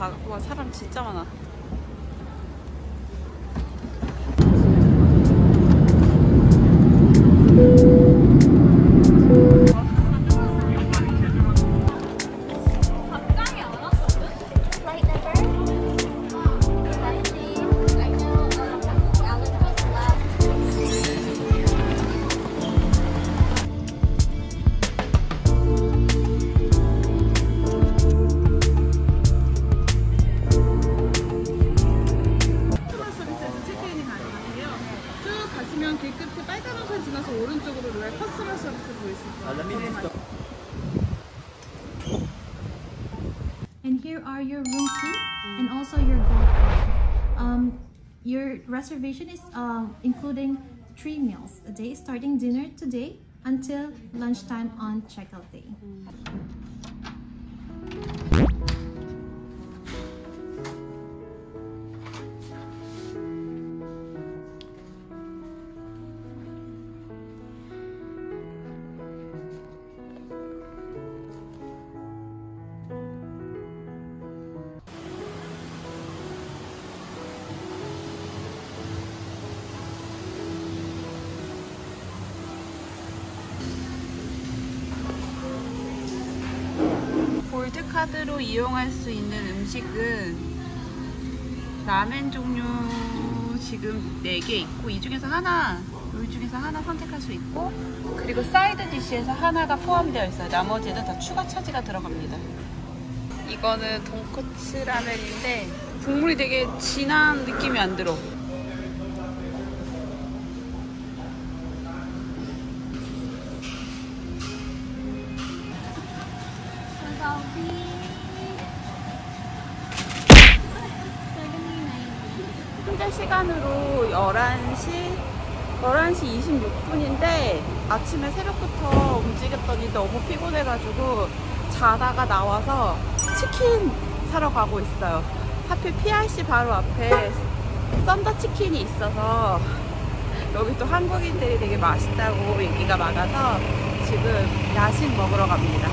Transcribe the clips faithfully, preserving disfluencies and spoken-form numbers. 다, 와, 사람 진짜 많아. And here are your room key and also your gold card. Um, your reservation is uh, including three meals a day, starting dinner today until lunchtime on checkout day. 카드로 이용할 수 있는 음식은 라멘 종류 지금 네 개 있고 이 중에서 하나 이 중에서 하나 선택할 수 있고, 그리고 사이드 디시에서 하나가 포함되어 있어요. 나머지는 다 추가 차지가 들어갑니다. 이거는 돈코츠 라멘인데 국물이 되게 진한 느낌이 안 들어. 현재 시간으로 열한 시 이십육 분인데 아침에 새벽부터 움직였더니 너무 피곤해가지고 자다가 나와서 치킨 사러 가고 있어요. 하필 피아이씨 바로 앞에 썬더 치킨이 있어서 여기 또 한국인들이 되게 맛있다고 얘기가 많아서 지금 야식 먹으러 갑니다.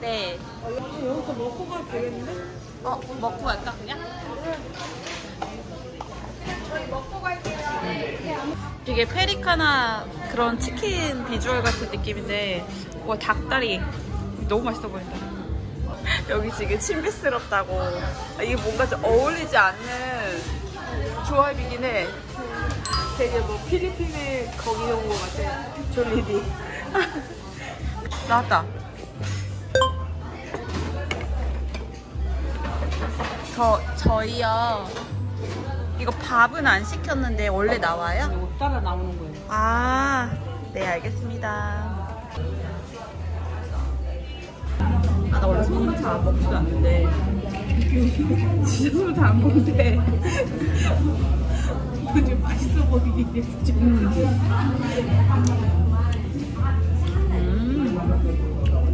네. 어, 여기서 먹고 가도 되겠는데? 어, 먹고 갈까 그냥? 저희 먹고 갈게요. 이게 페리카나 그런 치킨 비주얼 같은 느낌인데, 와, 닭다리 너무 맛있어 보인다. 여기 지금 신비스럽다고. 이게 뭔가 좀 어울리지 않는 조합이긴 해. 되게 뭐 필리핀에 거기 온 것 같아. 졸리디. 나왔다. 저, 저희요. 이거 밥은 안 시켰는데 원래 나와요? 이거 따라 나오는 거예요. 아, 네, 알겠습니다. 아, 나 원래 손으로 다 안 먹지도 않는데. 진짜 손으로 다 안 먹는데. 근데 맛있어 보이긴 해. 음.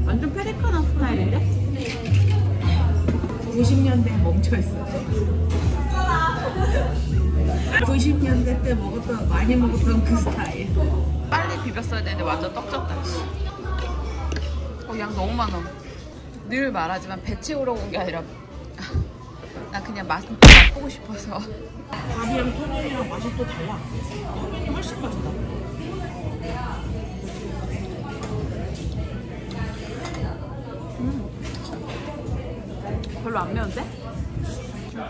완전 페리카나 스타일인데? 구십 년대에 멈춰있어요. 구십 년대 때 먹었던, 많이 먹었던 그 스타일. 빨리 비볐어야 되는데 완전 떡졌다. 어, 양 너무 많아. 늘 말하지만 배 채우러 온 게 아니라 나 그냥 맛 보고 싶어서. 밥이랑 토면이랑 맛이 또 달라. 토면이 훨씬 맛있다. 별로 안 매운데?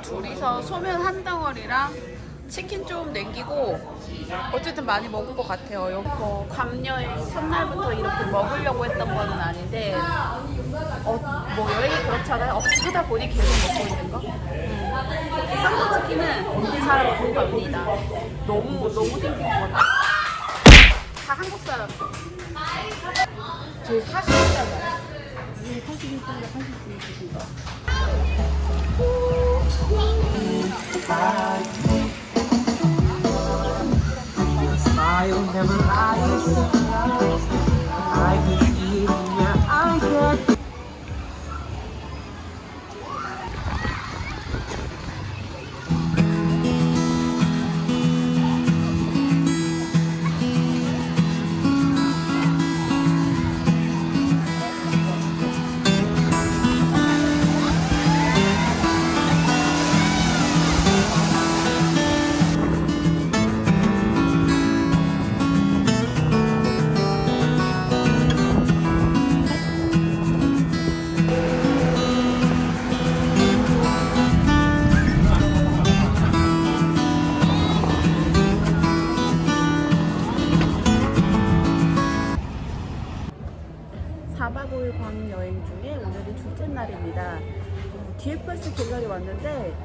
둘이서 소면 한 덩어리랑 치킨 좀 남기고 어쨌든 많이 먹은 것 같아요. 여기 감여행 첫날부터 이렇게 먹으려고 했던 거는 아닌데, 어, 뭐 여행이 그렇잖아요. 어쩌다 보니 계속 먹고 있는 거? 썬더 치킨은 잘 먹고 갑니다. 너무 너무 땡기는 것 같아요. 다 한국 사람. 저희 사십일 살이에요. 네, 사십일 살이라 팔십이 살이다. 사 박 오 일 관 여행 중에 오늘이 둘째 날입니다. 디에프에스 갤러리 왔는데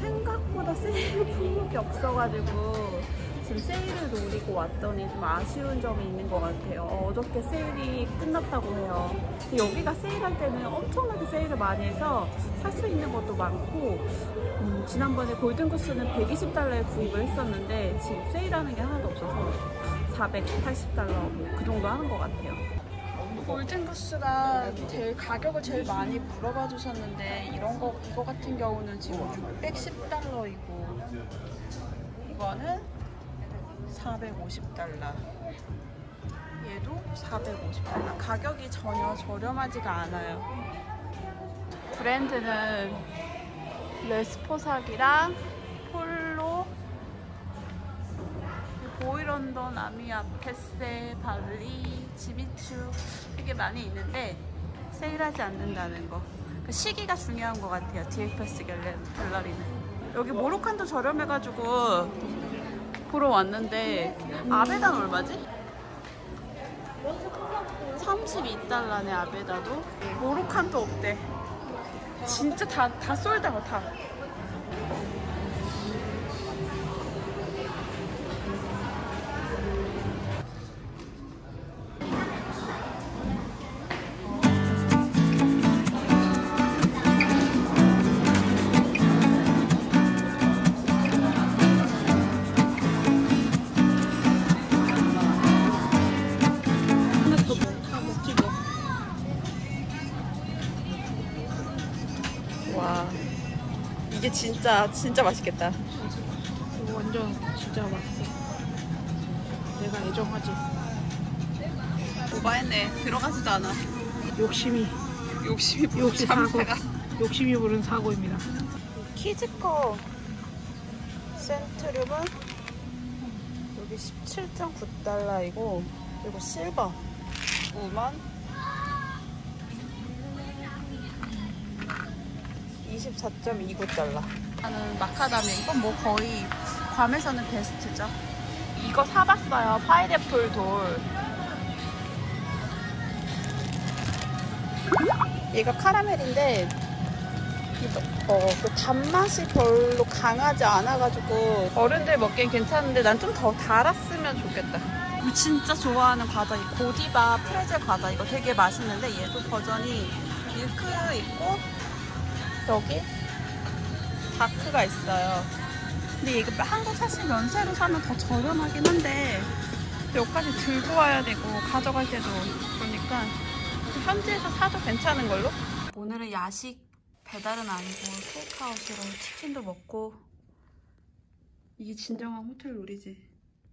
생각보다 세일 품목이 없어가지고 지금 세일을 노리고 왔더니 좀 아쉬운 점이 있는 것 같아요. 어저께 세일이 끝났다고 해요. 근데 여기가 세일할 때는 엄청나게 세일을 많이 해서 살 수 있는 것도 많고 음, 지난번에 골든구스는 백이십 달러에 구입을 했었는데 지금 세일하는 게 하나도 없어서 사백팔십 달러 뭐 그 정도 하는 것 같아요. 골든구스가 제일 가격을 제일 많이 물어봐 주셨는데 이런 거, 이거 같은 경우는 지금 육백십 달러이고 이거는 사백오십 달러, 얘도 사백오십 달러. 가격이 전혀 저렴하지가 않아요. 브랜드는 레스포삭이랑 폴로, 보이런던, 아미아, 페세, 발리, 지미추 되게 많이 있는데 세일하지 않는다는 거. 그 시기가 중요한 것 같아요. 디에프에스 갤러리는. 여기 모로칸도 저렴해가지고 보러 왔는데 아베다는 얼마지? 삼십이 달러네 아베다도. 모로칸도 없대. 진짜 다, 다 솔드아웃 다. 이게 진짜 진짜 맛있겠다. 이거 완전 진짜 맛있어. 내가 애정하지. 오바했네. 들어가지도 않아. 욕심이 욕심이 부른 사고. 욕심이 부른 사고입니다. 키즈코 센트륨은 여기 십칠 점 구 달러이고 그리고 실버 우먼 이십사 점 이구 달러. 나는 마카다미아. 이건 뭐 거의 괌에서는 베스트죠. 이거 사봤어요. 파인애플 돌. 얘가 카라멜인데 어, 그 단맛이 별로 강하지 않아가지고 어른들 먹기엔 괜찮은데 난 좀 더 달았으면 좋겠다. 진짜 좋아하는 과자 이 고디바 프레젤 과자. 이거 되게 맛있는데 얘도 버전이 밀크 있고 여기 다크가 있어요. 근데 이거 한국 사실 면세로 사면 더 저렴하긴 한데 여기까지 들고 와야 되고 가져갈 때도 그러니까 현지에서 사도 괜찮은 걸로? 오늘은 야식 배달은 아니고 테이크아웃으로 치킨도 먹고 이게 진정한 호텔 놀이지.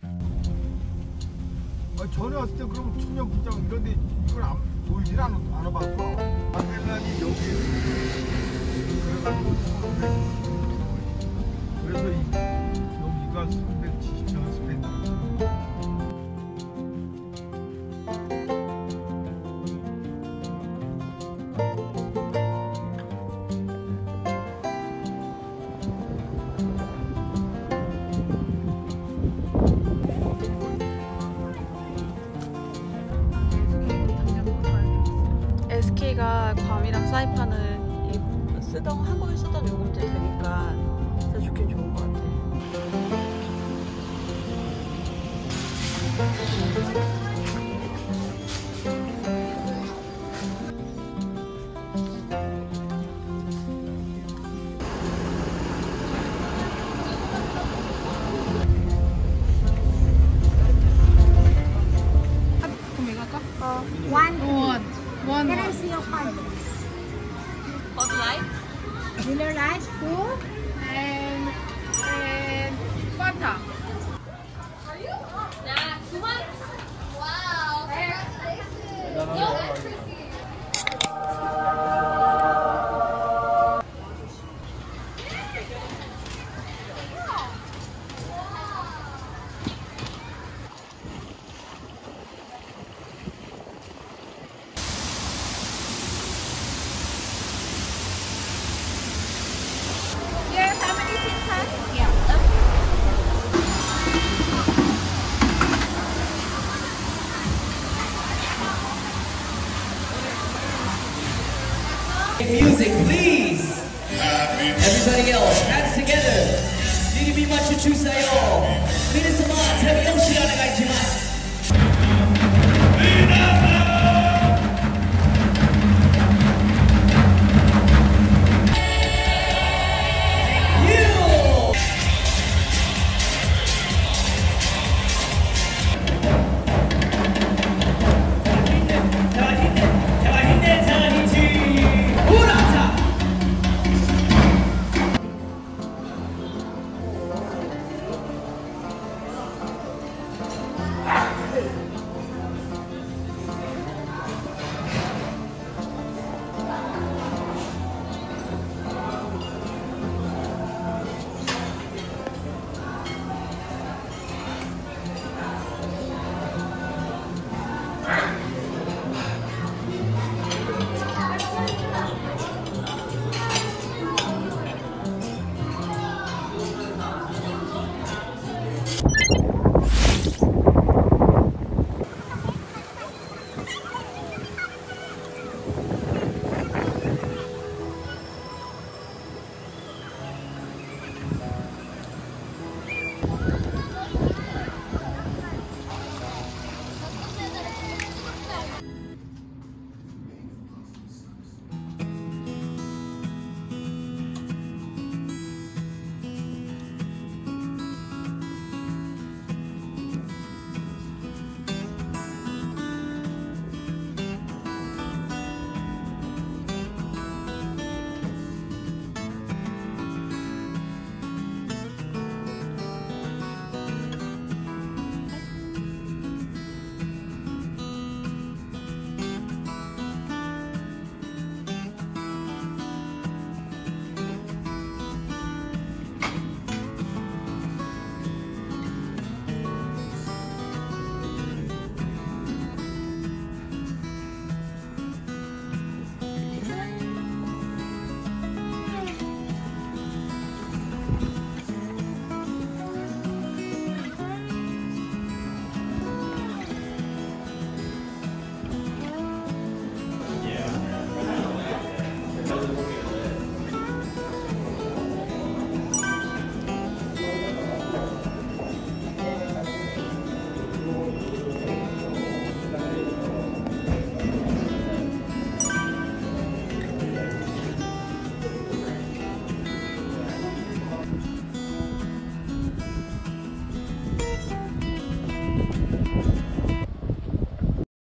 아, 전에 왔을 때 그럼 청년국장 이런 데 이걸 안, 돌질 않, 안 와봤어. 아텔란이 여기 그래서 이, 여기가 삼백칠십 평 스페인이에요. 에스케이가 괌이랑 사이판을 쓰던, 한국에 쓰던 요금제 되니까 진짜 좋긴 좋은 것 같아. 그럼 이거 할까? 어. One. One. One. Can I see your card? What light? Dinner light, food, and and Fanta. Are you? Nah, two months. Wow. Congratulations. Yo, that's crazy. Yeah. Music, please. Everybody else, hands together. 니리미마추추사요. 미니스마, 재미없이 하는 가지마.